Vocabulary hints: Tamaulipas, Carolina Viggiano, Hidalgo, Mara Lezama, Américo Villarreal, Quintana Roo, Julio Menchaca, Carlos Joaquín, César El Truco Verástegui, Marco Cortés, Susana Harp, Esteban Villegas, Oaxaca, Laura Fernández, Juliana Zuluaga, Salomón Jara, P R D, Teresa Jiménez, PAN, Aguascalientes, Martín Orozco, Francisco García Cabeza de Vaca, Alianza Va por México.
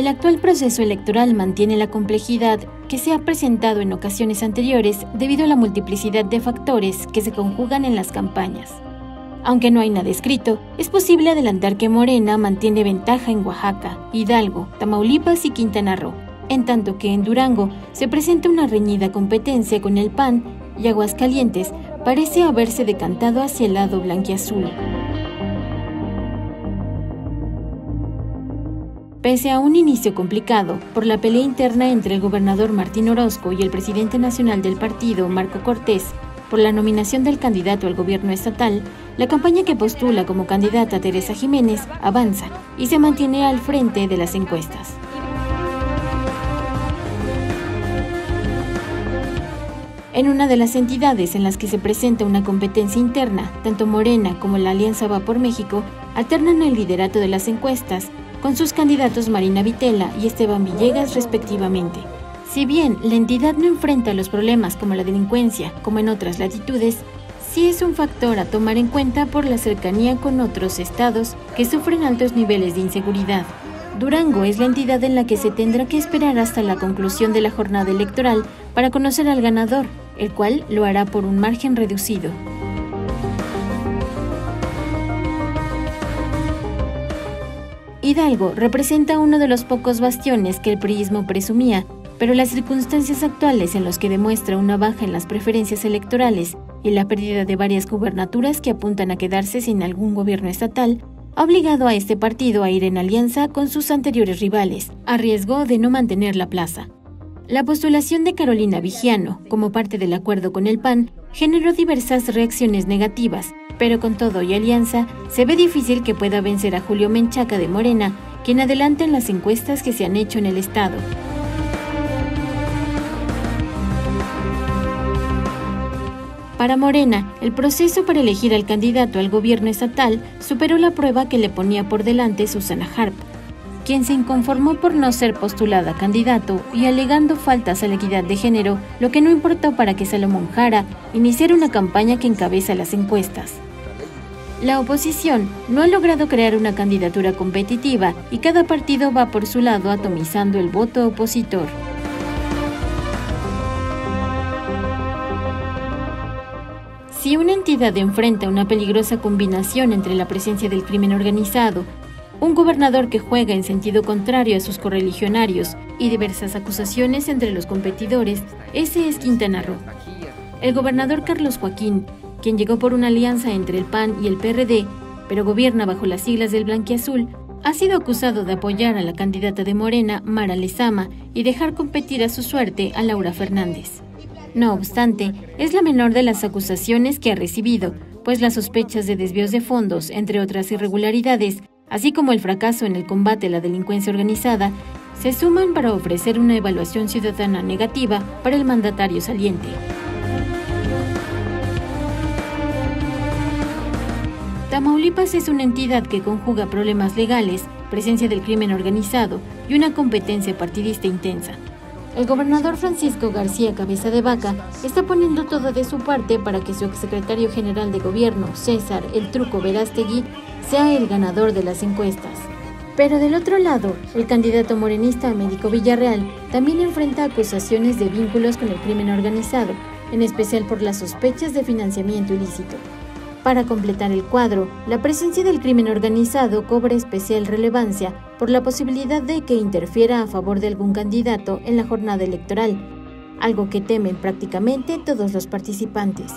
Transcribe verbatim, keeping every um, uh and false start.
El actual proceso electoral mantiene la complejidad que se ha presentado en ocasiones anteriores debido a la multiplicidad de factores que se conjugan en las campañas. Aunque no hay nada escrito, es posible adelantar que Morena mantiene ventaja en Oaxaca, Hidalgo, Tamaulipas y Quintana Roo, en tanto que en Durango se presenta una reñida competencia con el P A N y Aguascalientes parece haberse decantado hacia el lado blanquiazul. Pese a un inicio complicado por la pelea interna entre el gobernador Martín Orozco y el presidente nacional del partido, Marco Cortés, por la nominación del candidato al gobierno estatal, la campaña que postula como candidata Teresa Jiménez avanza y se mantiene al frente de las encuestas. En una de las entidades en las que se presenta una competencia interna, tanto Morena como la Alianza Va por México alternan el liderato de las encuestas, con sus candidatos Marina Vitela y Esteban Villegas respectivamente. Si bien la entidad no enfrenta los problemas como la delincuencia, como en otras latitudes, sí es un factor a tomar en cuenta por la cercanía con otros estados que sufren altos niveles de inseguridad. Durango es la entidad en la que se tendrá que esperar hasta la conclusión de la jornada electoral para conocer al ganador, el cual lo hará por un margen reducido. Hidalgo representa uno de los pocos bastiones que el priismo presumía, pero las circunstancias actuales en las que demuestra una baja en las preferencias electorales y la pérdida de varias gubernaturas que apuntan a quedarse sin algún gobierno estatal, ha obligado a este partido a ir en alianza con sus anteriores rivales, a riesgo de no mantener la plaza. La postulación de Carolina Viggiano, como parte del acuerdo con el P A N, generó diversas reacciones negativas, pero con todo y alianza, se ve difícil que pueda vencer a Julio Menchaca de Morena, quien adelanta en las encuestas que se han hecho en el estado. Para Morena, el proceso para elegir al candidato al gobierno estatal superó la prueba que le ponía por delante Susana Harp, quien se inconformó por no ser postulada candidato y alegando faltas a la equidad de género, lo que no importó para que Salomón Jara iniciara una campaña que encabeza las encuestas. La oposición no ha logrado crear una candidatura competitiva y cada partido va por su lado atomizando el voto opositor. Si una entidad enfrenta una peligrosa combinación entre la presencia del crimen organizado, un gobernador que juega en sentido contrario a sus correligionarios y diversas acusaciones entre los competidores, ese es Quintana Roo. El gobernador Carlos Joaquín, quien llegó por una alianza entre el P A N y el P R D, pero gobierna bajo las siglas del blanquiazul, ha sido acusado de apoyar a la candidata de Morena, Mara Lezama, y dejar competir a su suerte a Laura Fernández. No obstante, es la menor de las acusaciones que ha recibido, pues las sospechas de desvíos de fondos, entre otras irregularidades, así como el fracaso en el combate a la delincuencia organizada, se suman para ofrecer una evaluación ciudadana negativa para el mandatario saliente. Tamaulipas es una entidad que conjuga problemas legales, presencia del crimen organizado y una competencia partidista intensa. El gobernador Francisco García Cabeza de Vaca está poniendo todo de su parte para que su exsecretario general de gobierno, César El Truco Verástegui, sea el ganador de las encuestas. Pero del otro lado, el candidato morenista Américo Villarreal también enfrenta acusaciones de vínculos con el crimen organizado, en especial por las sospechas de financiamiento ilícito. Para completar el cuadro, la presencia del crimen organizado cobra especial relevancia por la posibilidad de que interfiera a favor de algún candidato en la jornada electoral, algo que temen prácticamente todos los participantes.